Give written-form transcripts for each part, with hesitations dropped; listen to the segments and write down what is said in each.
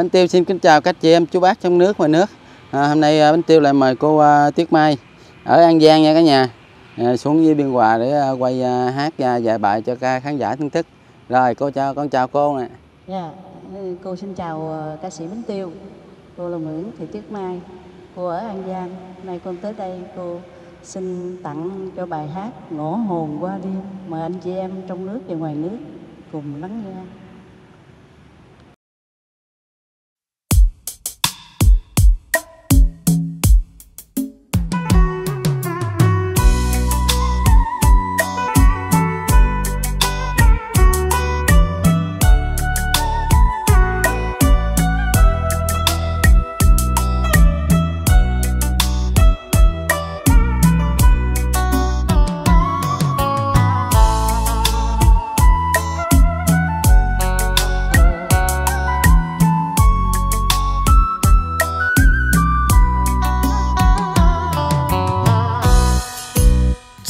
Bánh Tiêu xin kính chào các chị em chú bác trong nước ngoài nước. Hôm nay Bánh Tiêu lại mời cô Tuyết Mai ở An Giang nha cả nhà, xuống với Biên Hòa để quay hát dạy bài cho các khán giả thưởng thức. Rồi cô chào, con chào cô nè. Dạ, cô xin chào ca sĩ Bánh Tiêu. Cô là Nguyễn Thị Tuyết Mai, cô ở An Giang. Nay con tới đây cô xin tặng cho bài hát Ngỏ Hồn Qua Đêm, mời anh chị em trong nước và ngoài nước cùng lắng nghe.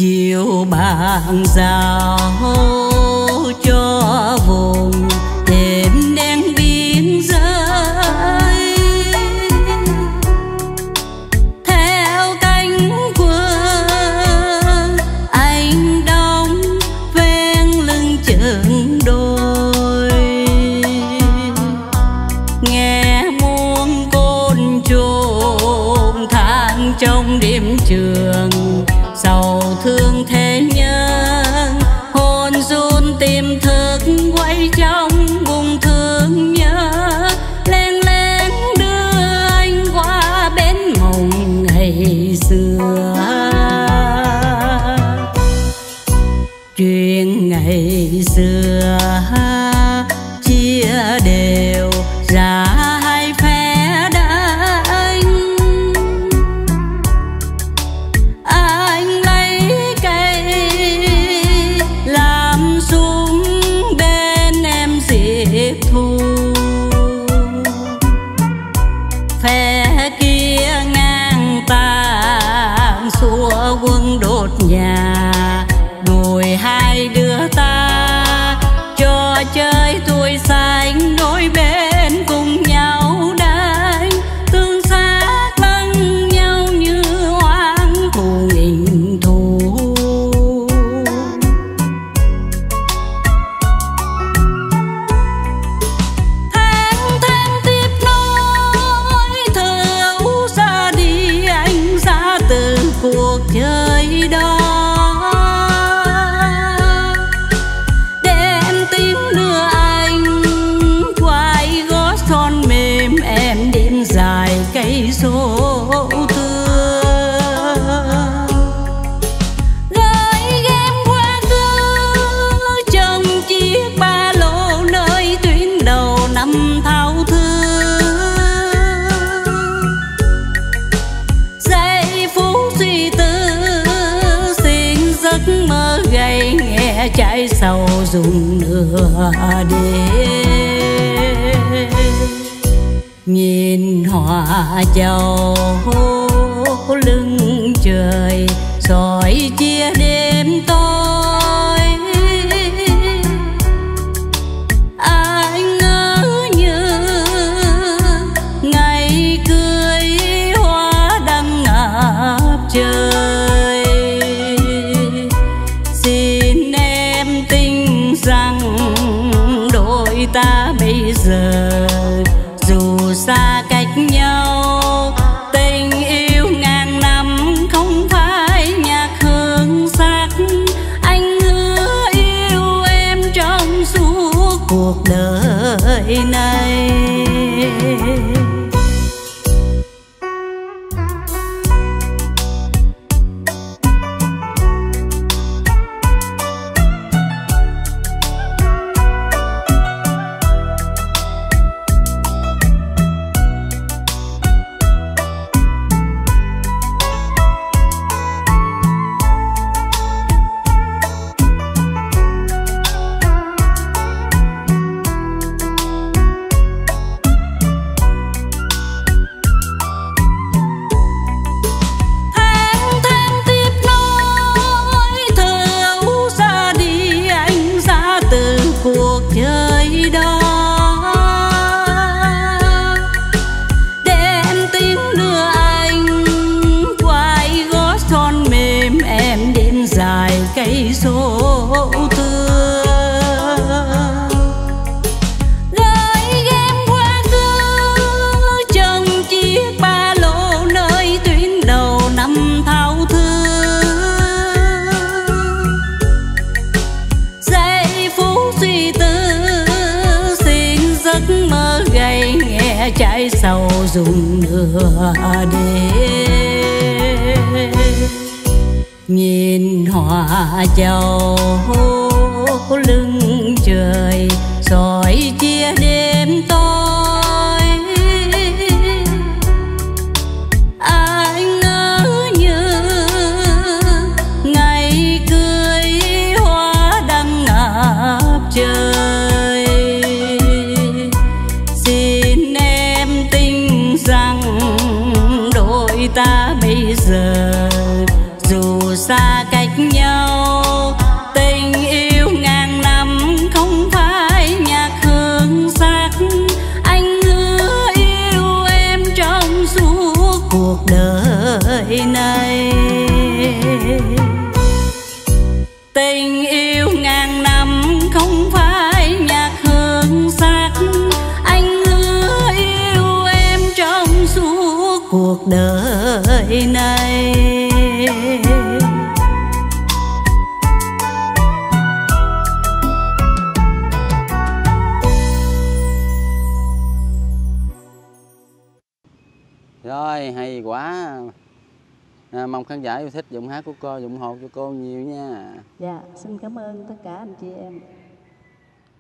Chiều bàn giao cho vùng đêm đen biên giới, theo cánh quân anh đóng ven lưng chừng đôi, nghe muôn côn trùng than trong đêm trường. Sầu thương thế nhân, hồn run tìm thức quay trong vùng thương nhớ. Lén lén đưa anh qua bến mộng ngày xưa. Chuyện ngày xưa chia đều ra hai phe đánh. Trái sầu dùng nửa đêm nhìn hòa châu lưng trời soi chia đêm tối. Anh ngỡ như ngày cưới hoa đăng ngập trời. Ta bây giờ dù xa cách nhau, tình yêu ngàn năm không phải nhạc hương sắc. Anh hứa yêu em trong suốt cuộc đời này. Trái sầu dùng nửa đêm nhìn hòa châu lưng trời soi chia đêm tối. Anh ngỡ như ngày cưới hoa đăng ngập trời. Ta bây giờ dù xa cách nhau, tình yêu ngàn năm không phải nhạc hương sắc. Anh hứa yêu em trong suốt cuộc đời này. Tình yêu ngàn năm không phải nhạc hương sắc. Cuộc đời này rồi, hay quá. Mong khán giả yêu thích giọng hát của cô, ủng hộ cho cô nhiều nha. Dạ, xin cảm ơn tất cả anh chị em.